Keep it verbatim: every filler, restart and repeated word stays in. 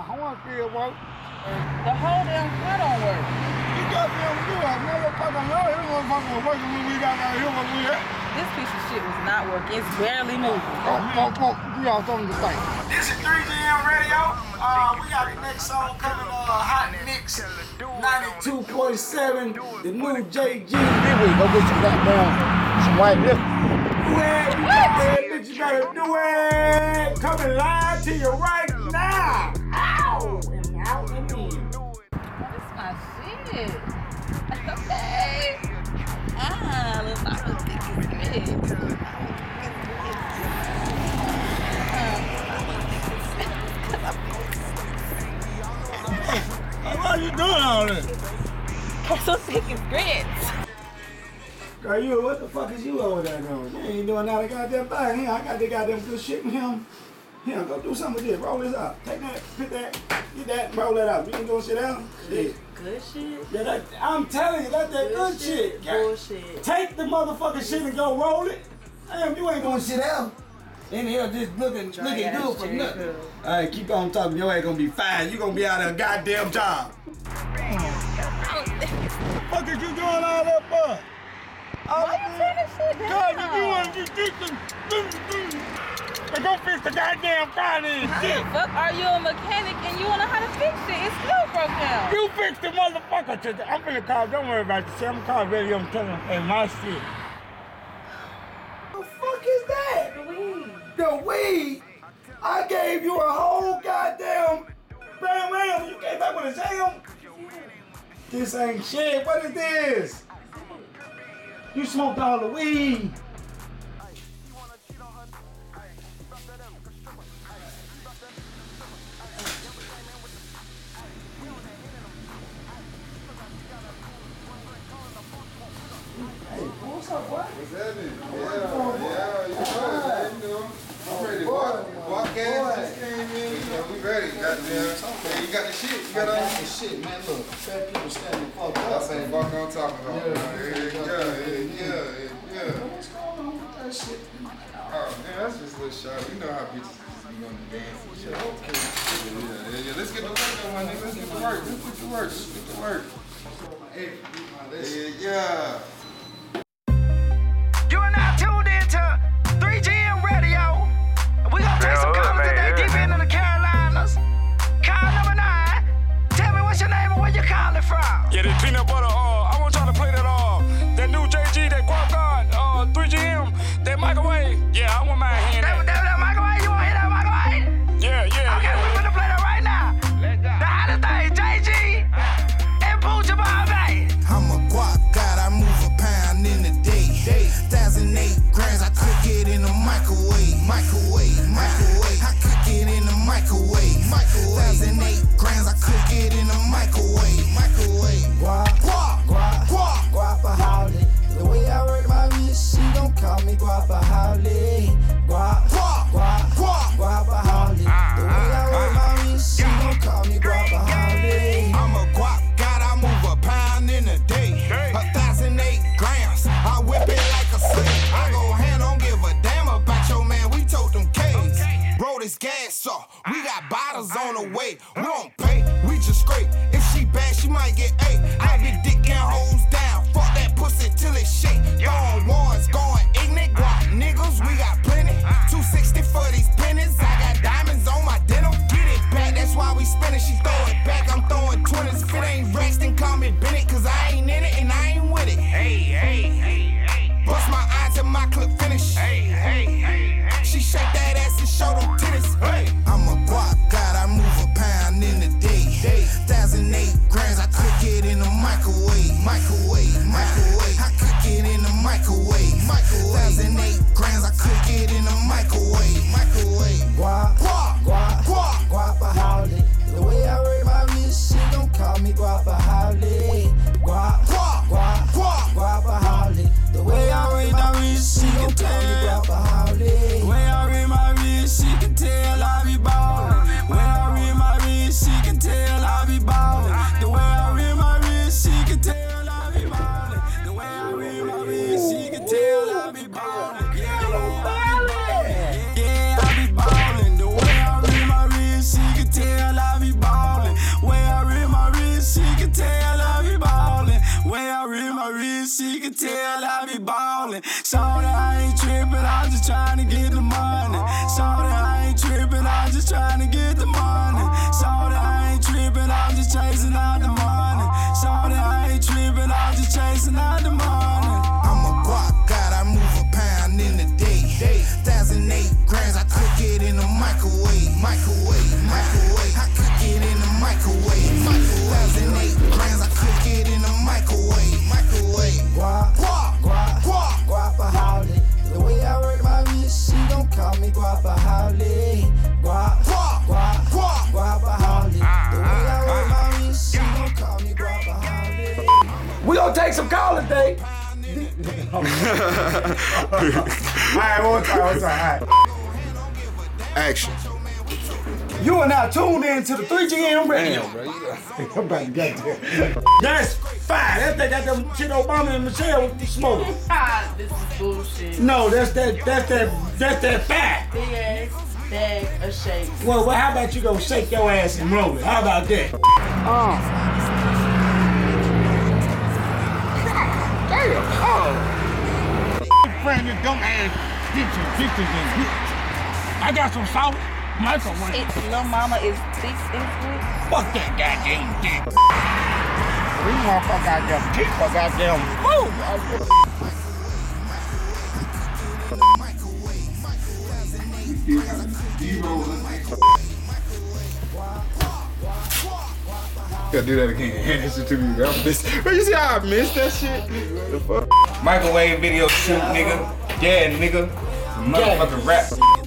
my horn work. The whole damn car don't work. You got them do it. Never fucking know it wasn't fucking working when we got out here when we at. This piece of shit was not working. It's barely moving. Oh, oh, oh. We got something to say. This is three G M Radio. Uh, we got the next song coming on uh, Hot Mix. ninety-two point seven. The new Jae Gee. Here we go get some goddamn some white liquor. Do it, you gotta do it, you gotta do it. Coming live to you right now. Ow! And out and in. That's my shit. Okay. Ah, look, I don't think it's good. Why are you doing all this? I don't think it's grits. Girl, you, what the fuck is you over there doing? You ain't doing not a goddamn thing here. I got the goddamn good shit in him. Here, go do something with this. Roll this up. Take that, put that, get that, roll that up. You ain't doing shit else? Good, good shit? Yeah, that, I'm telling you, that's that good, good shit. shit. Bullshit. Take the motherfucking shit and go roll it. Damn, you ain't doing shit else. In here just looking, Dry looking good for nothing. Cool. All right, keep on talking. Your ass gonna be fine. You gonna be out of a goddamn job. What the fuck is you doing all that for? All Why you turn this shit down? God, you want to get some... But don't fix the goddamn car and shit. How the fuck are you a mechanic and you don't know how to fix it? It's still broke down. You fix the motherfucker today. I'm finna call. Don't worry about this shit. I'm gonna call radio. I'm telling them, hey, my shit. The fuck is that? The weed. The weed? I gave you a whole goddamn... Bam, bam. You came back with a jam? This ain't shit. What is this? You smoked all the weed. Hey, what's up, boy? What's happening? Yeah, yeah, you ready? You know, I'm ready. Walk in, just came in. We ready, goddamn. You got the shit. You got all the shit, man. Look, fat people standing fucked up. That's ain't walking on top of them. Yeah, yeah. Shot. You know how bitches be on the dance and shit. Okay. Yeah, yeah, yeah. Let's get to work though, my nigga. Let's get to work. Let's get to work. Let's get to work. Hey, yeah, yeah. You and I tuned into three G M Radio. We gonna play some callers today deep into the Carolinas. Call number nine. Tell me what's your name and where you calling from. Yeah, this peanut butter all. Uh, I want y'all to play that all. Uh, that new Jae Gee, that Gwap God, uh, three G M, that microwave. Yeah, I want my hand. That, that, that microwave, you want to hit that microwave? Yeah, yeah. Okay, yeah. We're gonna play that right now. The hottest thing, Jae Gee and Pooja Bombay. I'm a guap god, I move a pound in a day. Thousand eight grams, I cook it in the microwave. Microwave, microwave. I cook it in the microwave. Microwave. Thousand eight grams, I cook it in the microwave. Microwave. Guap, guap, guap, guap, guapaholic. The way I work my wrist, she gon' call me guapaholic. Guap, guap, guap, guap, guapaholic. The way I work my wrist, she gon' call me guapaholic. I'm a guap god, I move a pound in a day. A thousand eight grams, I whip it like a slave. I go hand, don't give a damn about your man, we tote them K's. Roll this gas off, we got bottles on the way. We don't pay, we just scrape. If she bad, she might get eight. I be dick and hoes down, fuck that pussy till it shake. Throwing ones, going ignorant. Guap niggas, we got plenty. two sixty for these pennies. I got diamonds on my denim. Get it back, that's why we spinning. She throw it back, I'm throwing twenties. If it ain't racks, then call me Bennett, cause I ain't in it and I ain't with it. Hey, hey, hey, hey. Bust my eyes and my clip finish. Hey, hey, hey, hey. She shake that ass and show them tennis. Hey, I'm a guap god, I move a pound in the day. Thousand eight grams, I cook it in the microwave. Microwave, microwave. I cook it in the microwave. Microwave. one thousand eight grams, I cook it in the microwave. Saw that I ain't tripping, I was just trying to get the money. Saw that I ain't tripping, I was just trying to get the money. Saw that I ain't tripping, I was just chasing out the money. Saw that I ain't tripping, I was just chasing out the money. I'm a Gwap God, I move a pound in a day. Thousand eight grams, I cook it in the microwave. Microwave, microwave, I cook it in the microwave. Thousand eight grams, I cook it in the microwave. Microwave, guap, guap, guap, guapaholic. The way I work my wrist, she gon' call me guapaholic. Guap, guap, guap, guap, guapaholic. The way I work my wrist, she gon' call me guapaholic. We gon' take some callers, Dave. All right, one time, one time, all right. Action. You are now tuned in to the three G M Radio. Damn, bro. I'm about to get there. That's fine. That's that, that, that shit Obama and Michelle was smoking. Ah, this is bullshit. No, that's that, that's that, that's that fat. Big ass bag of shakes. Well, well, how about you go shake your ass and roll it? How about that? Oh. Oh! Friend, you dumb ass bitches, bitches and bitches. I got some sauce. Michael wants it. Lil' mama is thick and thick. Fuck that goddamn dick. We want to fuck out them dick, fuck out them move. You gotta do that again. Hand this shit to me. I missed it. You see how I missed that shit? Microwave video shoot, nigga. Yeah, nigga. Motherfucking rap.